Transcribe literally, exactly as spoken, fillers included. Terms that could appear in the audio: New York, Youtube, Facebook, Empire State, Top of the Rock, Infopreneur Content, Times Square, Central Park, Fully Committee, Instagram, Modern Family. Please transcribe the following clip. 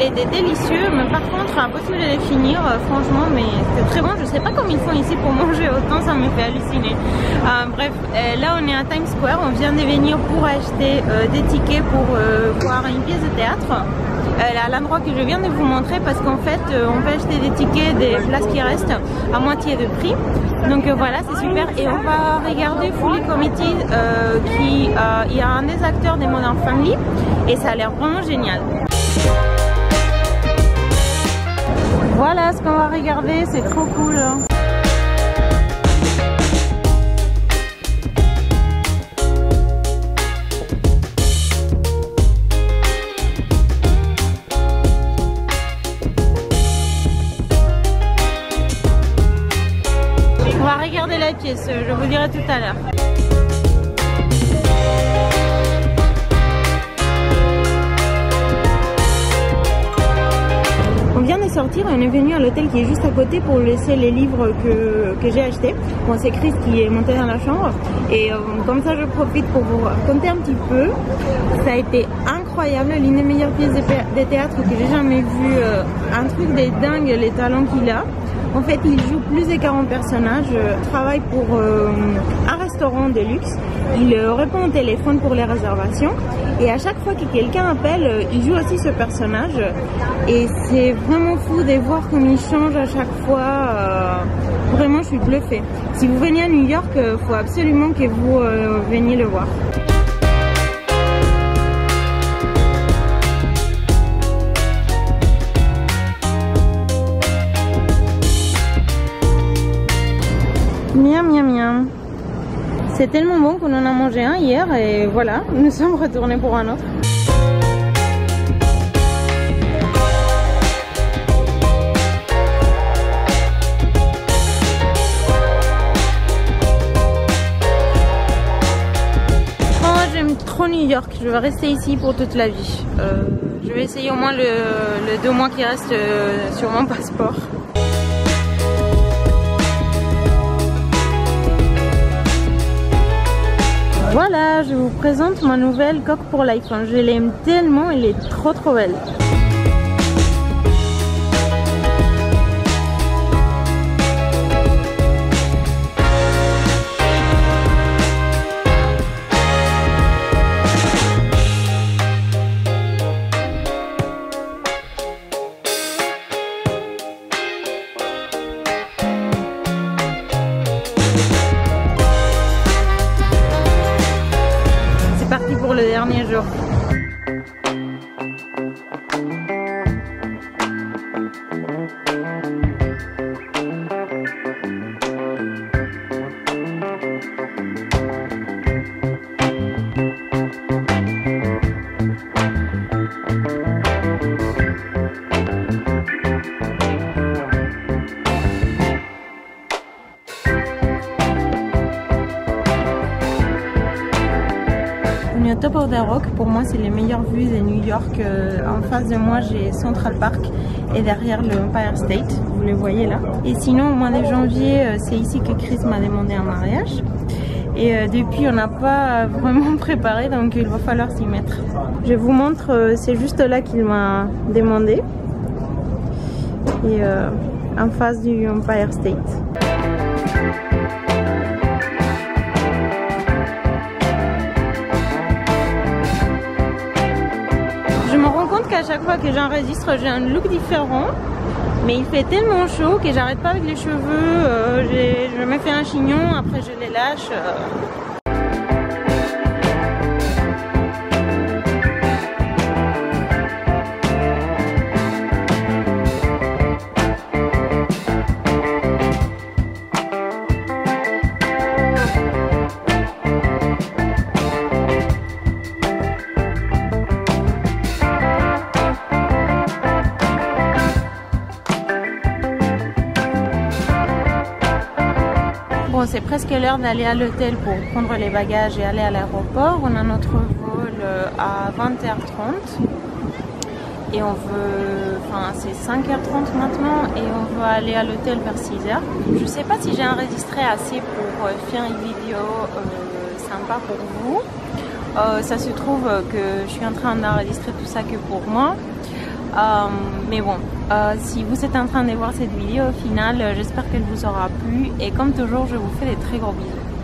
il était délicieux, mais par contre impossible de les finir franchement, mais c'est très bon. Je sais pas comment ils font ici pour manger autant, ça me fait halluciner. Euh, bref, euh, là on est à Times Square, on vient de venir pour acheter euh, des tickets pour euh, voir une pièce de théâtre à l'endroit que je viens de vous montrer, parce qu'en fait on peut acheter des tickets des places qui restent à moitié de prix, donc voilà, c'est super. Et on va regarder Fully Committee, euh, qui euh, il y a un des acteurs des Modern Family et ça a l'air vraiment génial. Voilà ce qu'on va regarder, c'est trop cool. Regardez la pièce, je vous dirai tout à l'heure. On vient de sortir et on est venu à l'hôtel qui est juste à côté pour laisser les livres que, que j'ai achetés. Bon, c'est Chris qui est monté dans la chambre et euh, comme ça je profite pour vous raconter un petit peu. Ça a été incroyable, l'une des meilleures pièces de théâtre que j'ai jamais vue. Euh, un truc des dingues, les talents qu'il a. En fait, il joue plus de quarante personnages, travaille pour euh, un restaurant de luxe, il répond au téléphone pour les réservations et à chaque fois que quelqu'un appelle, il joue aussi ce personnage et c'est vraiment fou de voir comme il change à chaque fois, euh, vraiment je suis bluffée. Si vous venez à New York, il faut absolument que vous euh, veniez le voir. Miam, miam, miam. C'est tellement bon qu'on en a mangé un hier et voilà, nous sommes retournés pour un autre. Oh, j'aime trop New York, je vais rester ici pour toute la vie. Euh, je vais essayer au moins le, le deux mois qui reste sur mon passeport. Voilà, je vous présente ma nouvelle coque pour l'iPhone. Je l'aime tellement, elle est trop trop belle. Dernier jour. Top of the Rock, pour moi c'est les meilleures vues de New York. En face de moi j'ai Central Park et derrière le Empire State, vous le voyez là. Et sinon au mois de janvier c'est ici que Chris m'a demandé un mariage et depuis on n'a pas vraiment préparé, donc il va falloir s'y mettre. Je vous montre, c'est juste là qu'il m'a demandé et euh, en face du Empire State. À chaque fois que j'enregistre j'ai un look différent, mais il fait tellement chaud que j'arrête pas avec les cheveux, euh, je me fais un chignon, après je les lâche. Euh. Bon, c'est presque l'heure d'aller à l'hôtel pour prendre les bagages et aller à l'aéroport. On a notre vol à vingt heures trente et on veut, enfin c'est cinq heures trente maintenant et on veut aller à l'hôtel vers six heures. Je sais pas si j'ai enregistré assez pour faire une vidéo euh, sympa pour vous. Euh, ça se trouve que je suis en train d'enregistrer tout ça que pour moi. Euh, mais bon, euh, si vous êtes en train de voir cette vidéo, au final, j'espère qu'elle vous aura plu. Et comme toujours, je vous fais des très gros bisous.